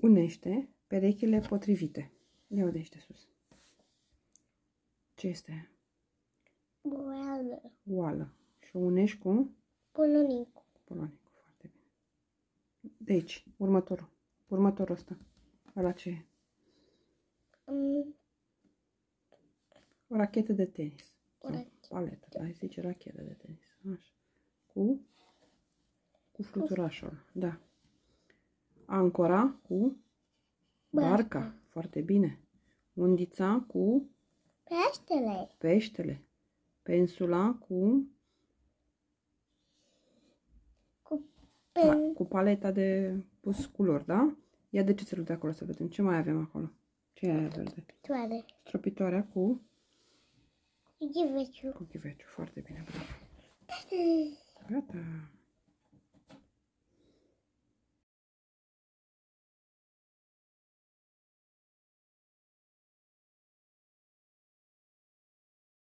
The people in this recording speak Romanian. unește perechile potrivite. Ia udește sus. Ce este? Oală. Oală. Și o unești cu? Polonicul. Polonicul, foarte bine. Deci, următorul. Următorul ăsta. Ala ce e? O rachetă de tenis. O paletă. Ai zice rachetă de tenis. Așa. Cu fluturașul. Da. Ancora cu barca. Foarte bine. Undița cu peștele. Peștele. Pensula cu paleta de pus culori, da? Ia de ce țelul de acolo să vedem. Ce mai avem acolo? Ce e aia verde? Stropitoare. Stropitoarea cu ghiveciu. Cu ghiveciu. Foarte bine. Bravo. Gata.